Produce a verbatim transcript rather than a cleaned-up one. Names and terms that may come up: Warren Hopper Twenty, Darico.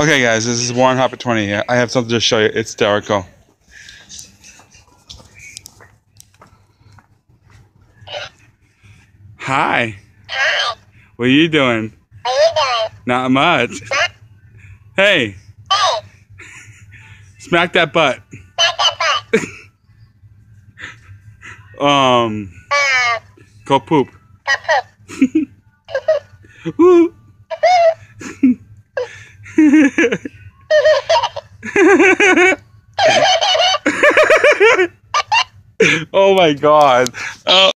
Okay, guys, this is Warren Hopper Twenty. I have something to show you. It's Darico. Hi. Hi. What are you doing? How you doing? Not much. Hey. Hey. Smack that butt. Smack that butt. um. Uh, go poop. Go poop. Woo. Oh my God. Oh.